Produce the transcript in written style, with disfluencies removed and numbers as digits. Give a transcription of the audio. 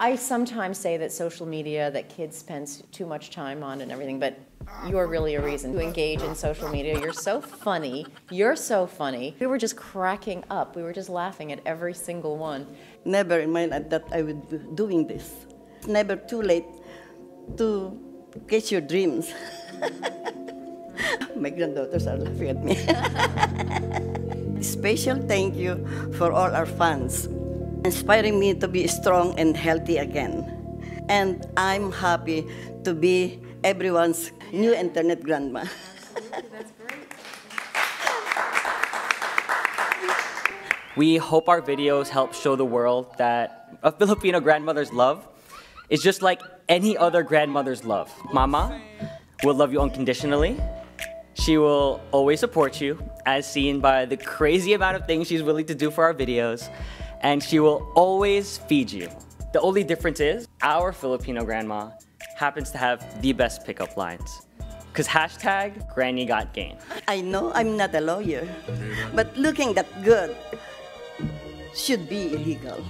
I sometimes say that social media, that kids spend too much time on and everything, but you're really a reason to engage in social media. You're so funny. You're so funny. We were just cracking up. We were just laughing at every single one. Never in my life that I would be doing this. It's never too late to catch your dreams. My granddaughters are laughing at me. Special thank you for all our fans, inspiring me to be strong and healthy again. And I'm happy to be everyone's new internet grandma. Absolutely, that's great. We hope our videos help show the world that a Filipino grandmother's love is just like any other grandmother's love. Mama will love you unconditionally. She will always support you, as seen by the crazy amount of things she's willing to do for our videos. And she will always feed you. The only difference is, our Filipino grandma happens to have the best pickup lines. Because hashtag Granny Got Game. I know I'm not a lawyer, but looking that good should be illegal.